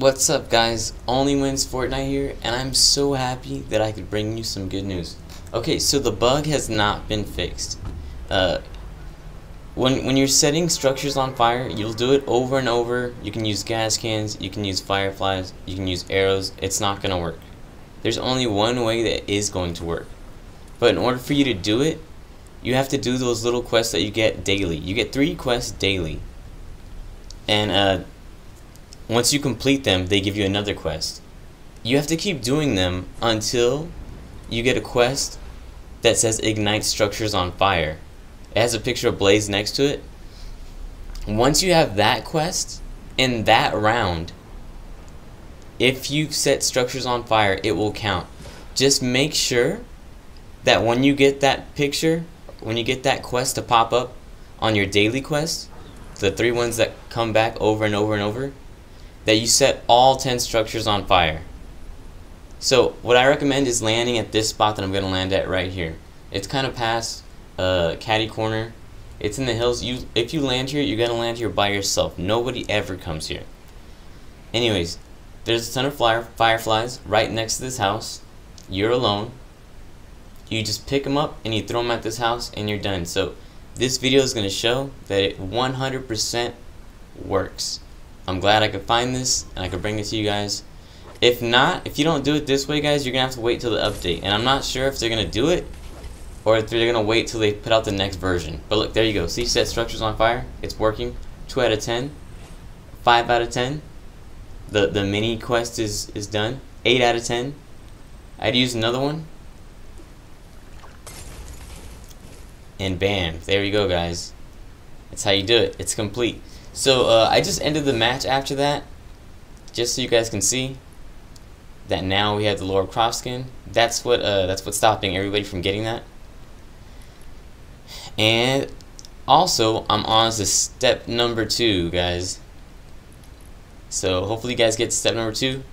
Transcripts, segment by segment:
What's up, guys? Only Wins Fortnite here, and I'm so happy that I could bring you some good news. Okay, so the bug has not been fixed. When you're setting structures on fire, you'll do it over and over. You can use gas cans, you can use fireflies, you can use arrows. It's not gonna work. There's only one way that is going to work. But in order for you to do it, you have to do those little quests that you get daily. You get 3 quests daily, and once you complete them, they give you another quest. You have to keep doing them until you get a quest that says ignite structures on fire. It has a picture of Blaze next to it. Once you have that quest, in that round, if you set structures on fire, it will count. Just make sure that when you get that picture, when you get that quest to pop up on your daily quest, the 3 ones that come back over and over and over, that you set all 10 structures on fire. So what I recommend is landing at this spot that I'm going to land at right here. It's kind of past Caddy Corner. It's in the hills. If you land here, you're going to land here by yourself. Nobody ever comes here. Anyways, there's a ton of fireflies right next to this house. You're alone. You just pick them up and you throw them at this house and you're done. So this video is going to show that it 100% works. I'm glad I could find this and I could bring it to you guys. If not, if you don't do it this way, guys, you're gonna have to wait till the update, and I'm not sure if they're gonna do it or if they're gonna wait till they put out the next version. But look, there you go. See, set structures on fire. It's working. 2 out of 10, 5 out of 10. The mini quest is done. 8 out of 10. I'd use another one. And bam, there you go, guys. That's how you do it. It's complete. So I just ended the match after that, just so you guys can see that now we have the Lord Crosskin. That's what's stopping everybody from getting that. And also, I'm on to step number 2, guys. So hopefully you guys get to step number 2.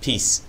Peace.